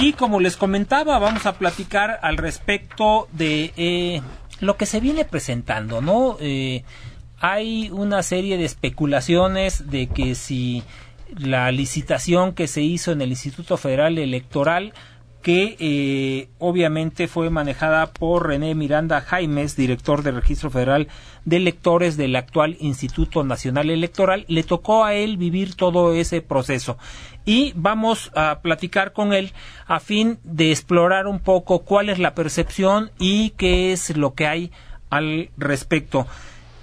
Y como les comentaba, vamos a platicar al respecto de lo que se viene presentando, ¿no? Hay una serie de especulaciones de que si la licitación que se hizo en el Instituto Federal Electoral, que obviamente fue manejada por René Miranda Jaimes, director del Registro Federal de Electores del actual Instituto Nacional Electoral, le tocó a él vivir todo ese proceso. Y vamos a platicar con él a fin de explorar un poco cuál es la percepción y qué es lo que hay al respecto.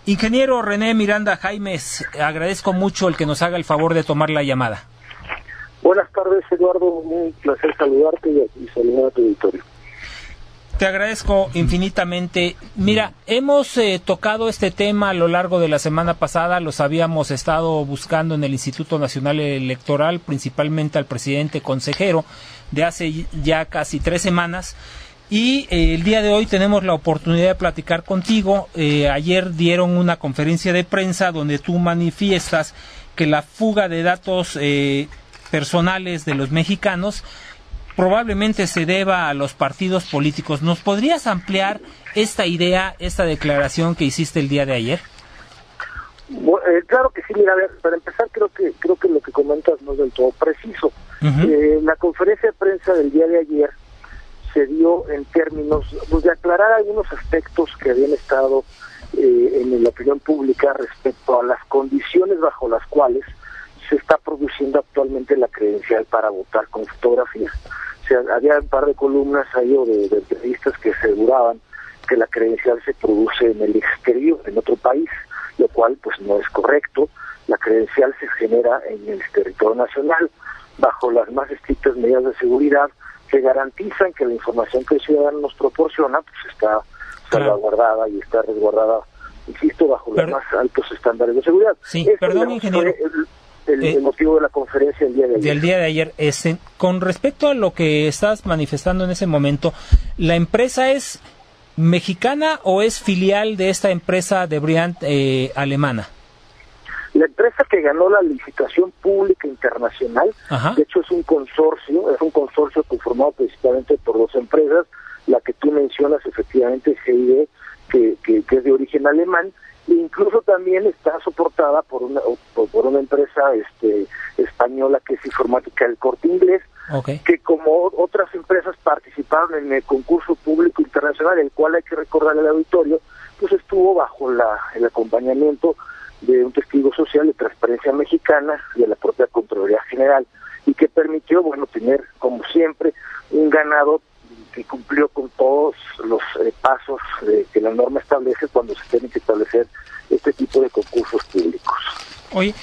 Ingeniero René Miranda Jaimes, agradezco mucho el que nos haga el favor de tomar la llamada. Buenas tardes, Eduardo, un placer saludarte y saludar a tu auditorio. Te agradezco infinitamente. Mira, hemos tocado este tema a lo largo de la semana pasada, los habíamos estado buscando en el Instituto Nacional Electoral, principalmente al presidente consejero, de hace ya casi 3 semanas. Y el día de hoy tenemos la oportunidad de platicar contigo. Ayer dieron una conferencia de prensa donde tú manifiestas que la fuga de datos personales de los mexicanos probablemente se deba a los partidos políticos. ¿Nos podrías ampliar esta idea, esta declaración que hiciste el día de ayer? Bueno, claro que sí. Mira, a ver, para empezar creo que lo que comentas no es del todo preciso. La conferencia de prensa del día de ayer se dio en términos pues, de aclarar algunos aspectos que habían estado en la opinión pública respecto a las condiciones bajo las cuales se está produciendo actualmente la credencial para votar con fotografía. O sea, había un par de columnas ahí o de entrevistas que aseguraban que la credencial se produce en el exterior, en otro país, lo cual pues no es correcto. La credencial se genera en el territorio nacional bajo las más estrictas medidas de seguridad que garantizan que la información que el ciudadano nos proporciona pues está salvaguardada y está resguardada, insisto, bajo los más altos estándares de seguridad. Sí, perdón, ingeniero. El motivo de la conferencia del día de ayer. Con respecto a lo que estás manifestando en ese momento, ¿la empresa es mexicana o es filial de esta empresa de Briand alemana? La empresa que ganó la licitación pública internacional, de hecho es un consorcio conformado principalmente por 2 empresas, la que tú mencionas efectivamente, CID, que es de origen alemán, e incluso también está soportada por una empresa española que es Informática del Corte Inglés, que como otras empresas participaron en el concurso público internacional, el cual hay que recordarle al auditorio, pues estuvo bajo el acompañamiento de un testigo social de Transparencia Mexicana, de la propia Contraloría General, y que permitió, bueno, tener, como siempre, un ganado que cumplió con todos los pasos que la norma establece cuando se tienen que establecer este tipo de concursos públicos. Oye,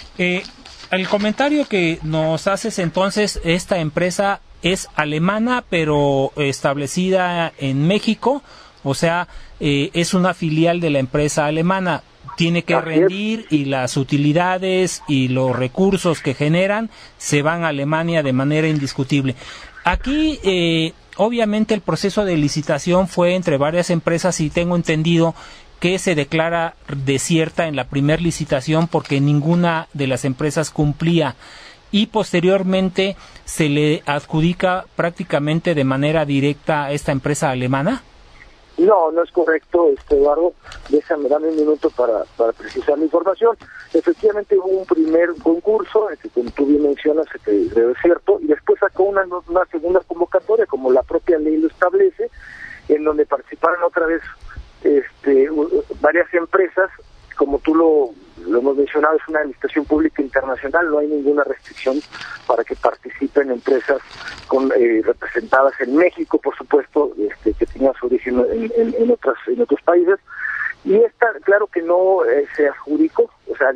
el comentario que nos haces entonces, esta empresa es alemana, pero establecida en México, o sea, es una filial de la empresa alemana, tiene que rendir y las utilidades y los recursos que generan se van a Alemania de manera indiscutible. Aquí, obviamente el proceso de licitación fue entre varias empresas y tengo entendido que se declara desierta en la primera licitación porque ninguna de las empresas cumplía y posteriormente se le adjudica prácticamente de manera directa a esta empresa alemana. No es correcto, Eduardo. Dame un minuto para precisar la información. Efectivamente hubo un primer concurso, que como tú bien mencionas, es cierto, y después sacó una segunda convocatoria, como la propia ley lo establece, en donde participaron otra vez varias empresas. Como tú lo hemos mencionado, es una licitación pública internacional, no hay ninguna restricción para que participen empresas representadas en México, por supuesto, que tengan su origen en otros países. Y esta, claro que no se adjudicó, o sea,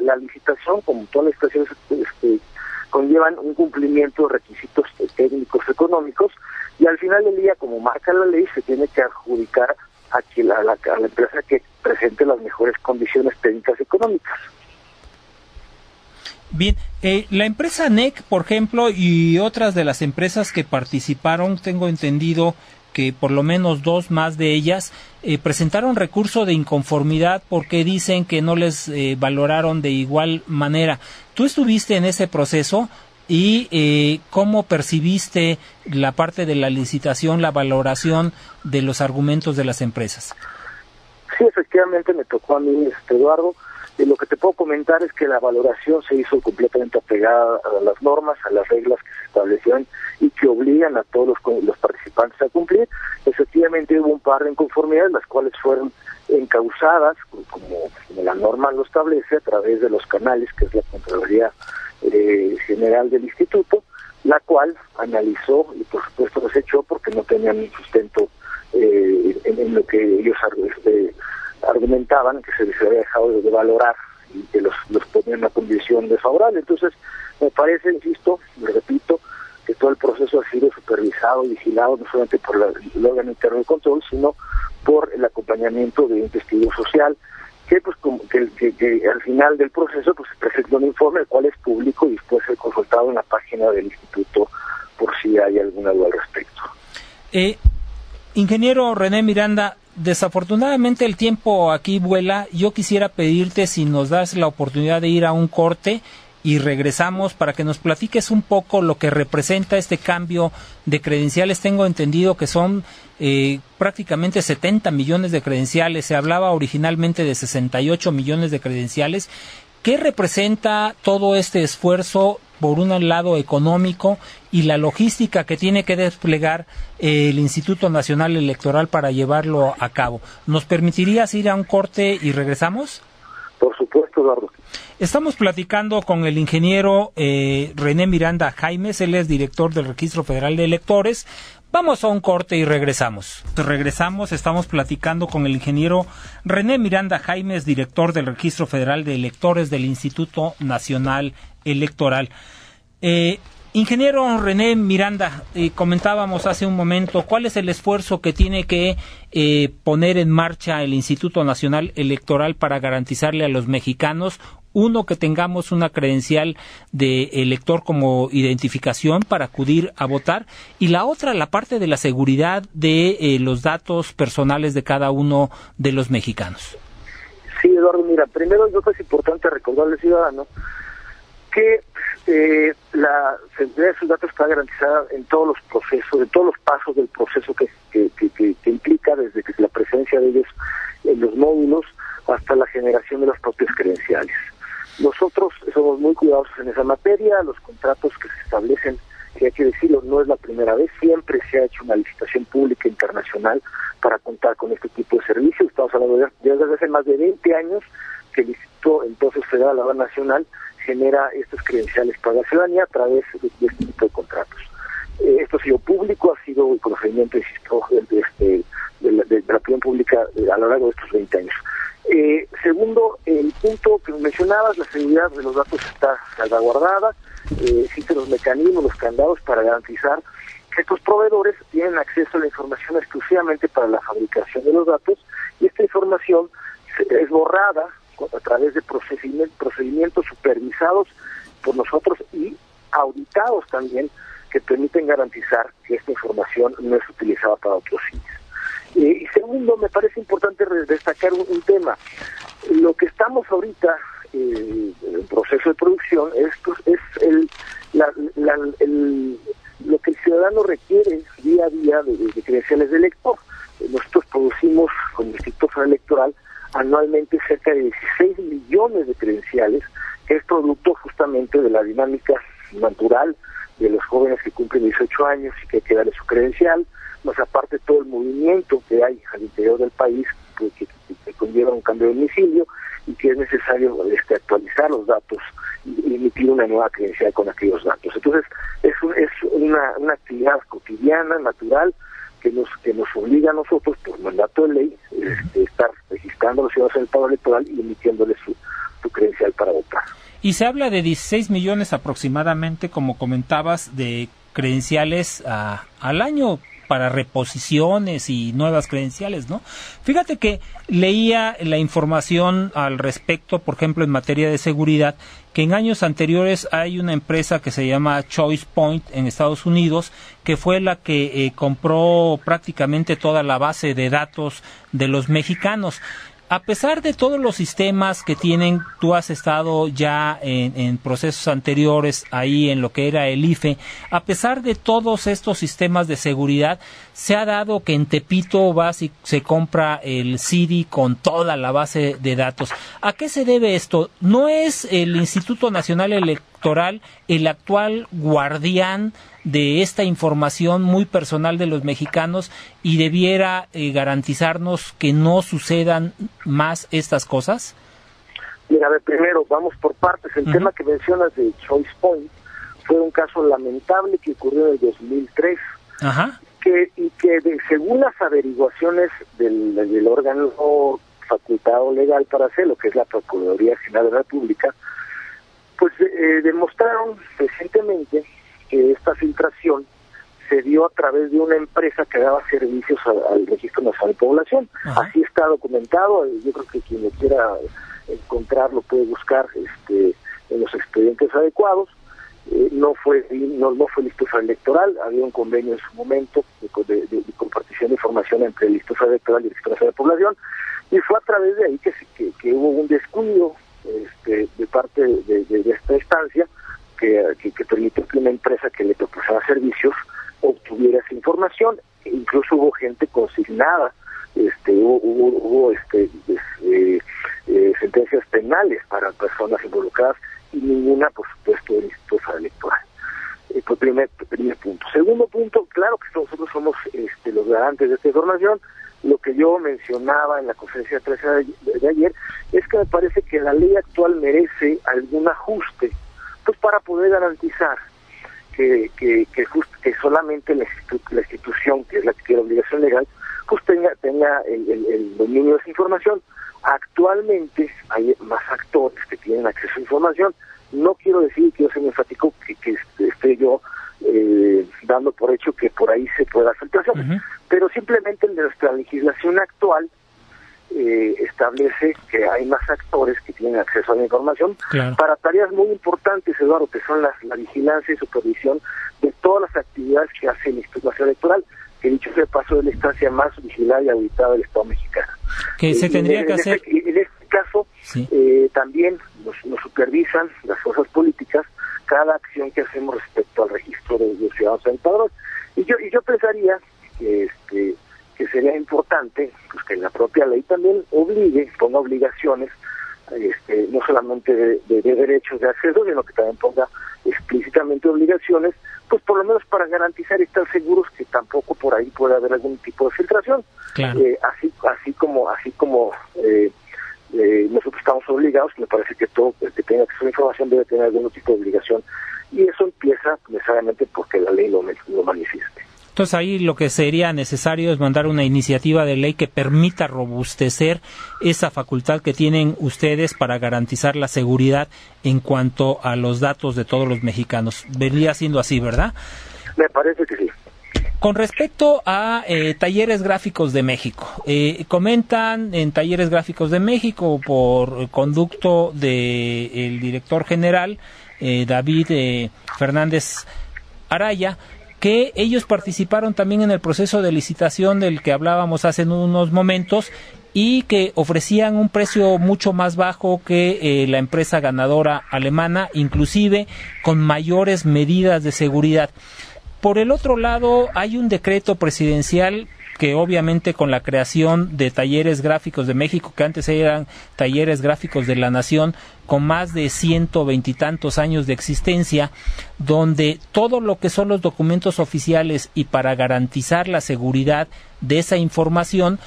la licitación, como todas las licitaciones, conllevan un cumplimiento de requisitos técnicos económicos, y al final del día, como marca la ley, se tiene que adjudicar a la empresa que presente las mejores condiciones técnicas económicas. Bien, la empresa NEC, por ejemplo, y otras de las empresas que participaron, tengo entendido que por lo menos 2 más de ellas presentaron recurso de inconformidad porque dicen que no les valoraron de igual manera. ¿Tú estuviste en ese proceso? y cómo percibiste la parte de la licitación, la valoración de los argumentos de las empresas. Sí, efectivamente me tocó a mí, Eduardo. Lo que te puedo comentar es que la valoración se hizo completamente apegada a las normas, a las reglas que se establecieron y que obligan a todos los participantes a cumplir. Efectivamente hubo un par de inconformidades, las cuales fueron encauzadas, como la norma lo establece, a través de los canales, que es la Contraloría General del Instituto, la cual analizó y por supuesto desechó porque no tenían un sustento en lo que ellos argumentaban, que se les había dejado de valorar y que los ponían en una condición desfavorable. Entonces, me parece, insisto, le repito, que todo el proceso ha sido supervisado, vigilado, no solamente por el órgano interno de control, sino por el acompañamiento de un testigo social, que pues que al final del proceso pues se presentó un informe, el cual es público y puede ser consultado en la página del instituto por si hay alguna duda al respecto. Ingeniero René Miranda, desafortunadamente el tiempo aquí vuela. Yo quisiera pedirte si nos das la oportunidad de ir a un corte y regresamos para que nos platiques un poco lo que representa este cambio de credenciales. Tengo entendido que son prácticamente 70 millones de credenciales. Se hablaba originalmente de 68 millones de credenciales. ¿Qué representa todo este esfuerzo, por un lado económico, y la logística que tiene que desplegar el Instituto Nacional Electoral para llevarlo a cabo? ¿Nos permitirías ir a un corte y regresamos? Por supuesto, Eduardo. Estamos platicando con el ingeniero René Miranda Jaimes, él es director del Registro Federal de Electores. Vamos a un corte y regresamos. Estamos platicando con el ingeniero René Miranda Jaimes, director del Registro Federal de Electores del Instituto Nacional Electoral. Ingeniero René Miranda, comentábamos hace un momento, ¿cuál es el esfuerzo que tiene que poner en marcha el Instituto Nacional Electoral para garantizarle a los mexicanos, uno, que tengamos una credencial de elector como identificación para acudir a votar, y la otra, la parte de la seguridad de los datos personales de cada uno de los mexicanos? Sí, Eduardo, mira, primero yo creo que es importante recordarle al ciudadano que la seguridad de sus datos está garantizada en todos los procesos, en todos los pasos del proceso que implica, desde que la presencia de ellos en los módulos hasta la generación de las propias credenciales. Nosotros somos muy cuidadosos en esa materia. Los contratos que se establecen, que hay que decirlo, no es la primera vez, siempre se ha hecho una licitación pública internacional para contar con este tipo de servicios. Estamos hablando ya desde hace más de 20 años que el Instituto entonces Federal de la Nacional genera estas credenciales para la ciudadanía a través de este tipo de contratos. Esto ha sido público, ha sido el procedimiento de la opinión pública a lo largo de estos 20 años. Segundo, el punto que mencionabas, la seguridad de los datos está salvaguardada. Existen los mecanismos, los candados para garantizar que estos proveedores tienen acceso a la información exclusivamente para la fabricación de los datos, y esta información es borrada a través de procedimientos supervisados por nosotros y auditados también, que permiten garantizar que esta información no es utilizada para otros fines. Y segundo, me parece importante destacar un tema. Lo que estamos ahorita en proceso de producción es lo que el ciudadano requiere día a día de credenciales de elector. Nosotros producimos, como Instituto Electoral, anualmente cerca de 16 millones de credenciales, que es producto justamente de la dinámica natural de los jóvenes que cumplen 18 años y que hay que darle su credencial, más aparte todo el movimiento que hay al interior del país que conlleva un cambio de domicilio y que es necesario actualizar los datos y emitir una nueva credencial con aquellos datos. Entonces es una actividad cotidiana, natural, que nos obliga a nosotros por mandato de ley estar registrando a los ciudadanos en el padrón electoral y emitiéndoles su credencial para votar. Y se habla de 16 millones aproximadamente, como comentabas, de credenciales al año para reposiciones y nuevas credenciales, ¿no? Fíjate que leía la información al respecto, por ejemplo, en materia de seguridad, que en años anteriores hay una empresa que se llama ChoicePoint en Estados Unidos, que fue la que compró prácticamente toda la base de datos de los mexicanos. A pesar de todos los sistemas que tienen, tú has estado ya en procesos anteriores ahí en lo que era el IFE, a pesar de todos estos sistemas de seguridad, se ha dado que en Tepito vas y se compra el CID con toda la base de datos. ¿A qué se debe esto? ¿No es el Instituto Nacional Electoral el actual guardián de esta información muy personal de los mexicanos y debiera garantizarnos que no sucedan más estas cosas? Mira, a ver, primero vamos por partes. El tema que mencionas de ChoicePoint fue un caso lamentable que ocurrió en el 2003. Ajá. Según las averiguaciones del órgano facultado legal para hacerlo, que es la Procuraduría General de la República, pues demostraron recientemente que esta filtración se dio a través de una empresa que daba servicios al Registro Nacional de Población. Ajá. Así está documentado. Yo creo que quien lo quiera encontrar lo puede buscar en los expedientes adecuados. No fue el Instituto Electoral. Había un convenio en su momento de compartición de información entre el Instituto Electoral y el Registro Nacional de Población, y fue a través de ahí que hubo un descuido de parte de esta instancia que permitió que una empresa que le proporcionaba servicios obtuviera esa información. E incluso hubo gente consignada, hubo sentencias penales para personas involucradas, y ninguna, por supuesto, del Instituto Electoral. Primer punto. Segundo punto, claro que nosotros somos los garantes de esta información. Lo que yo mencionaba en la conferencia de prensa de ayer es que me parece que la ley actual merece algún ajuste, pues para poder garantizar que solamente la institución, que es la que tiene obligación legal, pues tenga el dominio de esa información. Actualmente hay más actores que tienen acceso a información. No quiero decir, quiero ser enfático, que esté yo dando por hecho que por ahí se pueda hacer filtraciones, pero simplemente nuestra legislación actual establece que hay más actores que tienen acceso a la información, claro, para tareas muy importantes, Eduardo, que son la vigilancia y supervisión de todas las actividades que hace el Instituto Nacional Electoral, que dicho sea paso de la instancia más vigilada y auditada del Estado mexicano. Que se tendría que hacer. En este caso, sí, también nos supervisan las fuerzas políticas cada acción que hacemos respecto al registro de ciudadanos en padrón. Y yo pensaría que que sería importante pues que la propia ley también ponga obligaciones, no solamente de derechos de acceso, sino que también ponga explícitamente obligaciones, pues por lo menos para garantizar y estar seguros que tampoco por ahí pueda haber algún tipo de filtración. Claro. Así como nosotros estamos obligados, me parece que todo el que tenga acceso a información debe tener algún tipo de obligación, y eso empieza necesariamente porque la ley lo manifieste. Entonces ahí lo que sería necesario es mandar una iniciativa de ley que permita robustecer esa facultad que tienen ustedes para garantizar la seguridad en cuanto a los datos de todos los mexicanos. Venía siendo así, ¿verdad? Me parece que sí. Con respecto a Talleres Gráficos de México, comentan en Talleres Gráficos de México, por conducto del director general David Fernández Araya, que ellos participaron también en el proceso de licitación del que hablábamos hace unos momentos, y que ofrecían un precio mucho más bajo que la empresa ganadora alemana, inclusive con mayores medidas de seguridad. Por el otro lado, hay un decreto presidencial que obviamente con la creación de Talleres Gráficos de México, que antes eran Talleres Gráficos de la Nación, con más de 120 y tantos años de existencia, donde todo lo que son los documentos oficiales y para garantizar la seguridad de esa información,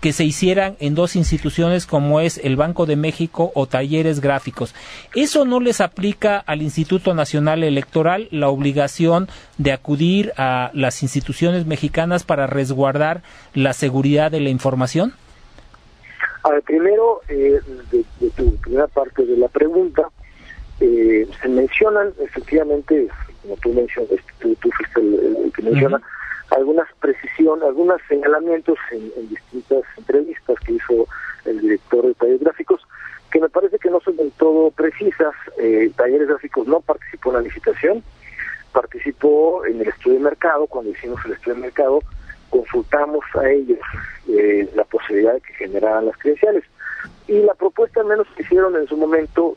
que se hicieran en dos instituciones como es el Banco de México o Talleres Gráficos. ¿Eso no les aplica al Instituto Nacional Electoral la obligación de acudir a las instituciones mexicanas para resguardar la seguridad de la información? A ver, primero, de tu primera parte de la pregunta, se mencionan efectivamente, como tú mencionas, tú fuiste el que menciona, algunos señalamientos en distintas entrevistas que hizo el director de Talleres Gráficos, que me parece que no son del todo precisas. Talleres Gráficos no participó en la licitación, participó en el estudio de mercado. Cuando hicimos el estudio de mercado, consultamos a ellos la posibilidad de que generaran las credenciales. Y la propuesta, al menos que hicieron en su momento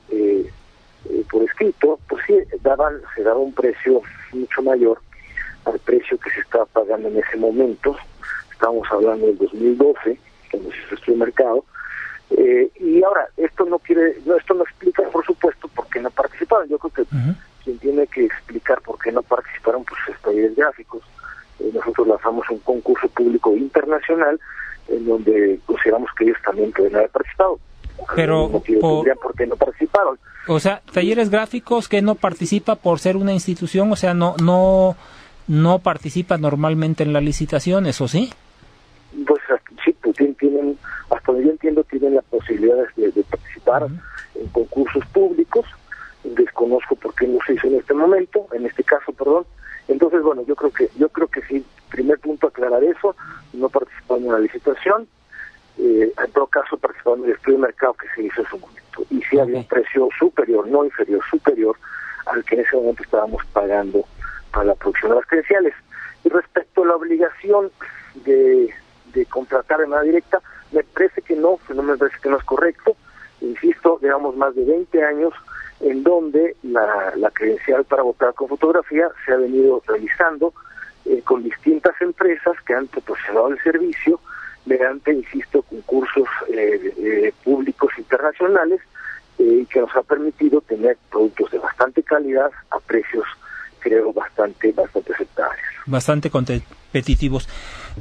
por escrito, pues sí, se daba un precio mucho mayor al precio que se estaba pagando en ese momento. Estamos hablando del 2012, cuando se hizo este mercado. Y ahora, esto no explica, por supuesto, por qué no participaron. Yo creo que quien tiene que explicar por qué no participaron, pues es Talleres Gráficos. Nosotros lanzamos un concurso público internacional en donde consideramos que ellos también pueden haber participado. Pero ¿por qué no participaron? O sea, Talleres Gráficos que no participa por ser una institución, o sea, no participa normalmente en las licitaciones, ¿o sí? Pues sí, pues tienen, hasta donde yo entiendo, tienen la posibilidad de participar en concursos públicos. Desconozco por qué no se hizo en este caso. Entonces, bueno, yo creo que sí, primer punto, aclarar eso, no participando en la licitación, en todo caso participando en el estudio de mercado que se hizo en su momento. Y sí había un precio superior, no inferior, superior al que en ese momento estábamos pagando para la producción de las credenciales. Y respecto a la obligación de contratar de manera directa, me parece que no es correcto. Insisto, llevamos más de 20 años en donde la credencial para votar con fotografía se ha venido realizando con distintas empresas que han proporcionado el servicio mediante, insisto, concursos públicos internacionales que nos ha permitido tener productos de bastante calidad a precios, creo, bastante aceptables. Bastante competitivos.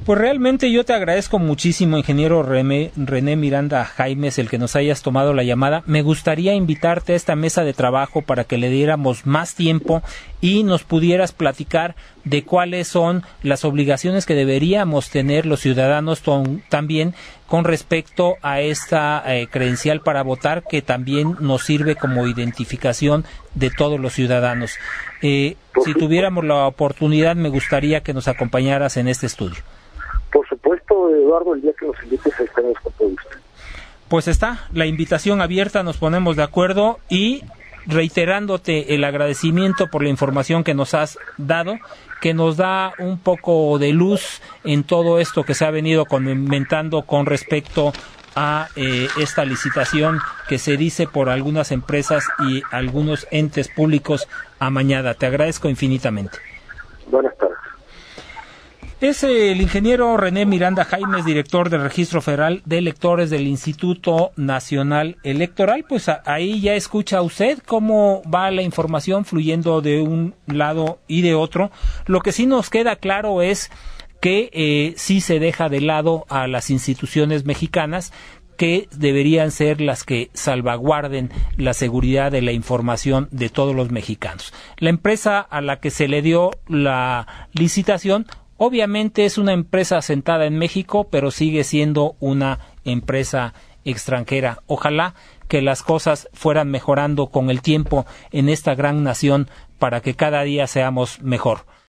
Pues realmente yo te agradezco muchísimo, ingeniero René Miranda Jaimes, el que nos hayas tomado la llamada. Me gustaría invitarte a esta mesa de trabajo para que le diéramos más tiempo y nos pudieras platicar de cuáles son las obligaciones que deberíamos tener los ciudadanos también con respecto a esta credencial para votar, que también nos sirve como identificación de todos los ciudadanos. Si tuviéramos la oportunidad, me gustaría que nos acompañaras en este estudio. Por supuesto, Eduardo, el día que nos invites a estar con todo gusto. Pues está la invitación abierta, nos ponemos de acuerdo y reiterándote el agradecimiento por la información que nos has dado, que nos da un poco de luz en todo esto que se ha venido comentando con respecto a esta licitación que se dice por algunas empresas y algunos entes públicos amañada. Te agradezco infinitamente. Buenas tardes. Es el ingeniero René Miranda Jaimes, director del Registro Federal de Electores del Instituto Nacional Electoral. Pues ahí ya escucha usted cómo va la información fluyendo de un lado y de otro. Lo que sí nos queda claro es que sí se deja de lado a las instituciones mexicanas, que deberían ser las que salvaguarden la seguridad de la información de todos los mexicanos. La empresa a la que se le dio la licitación obviamente es una empresa asentada en México, pero sigue siendo una empresa extranjera. Ojalá que las cosas fueran mejorando con el tiempo en esta gran nación para que cada día seamos mejor.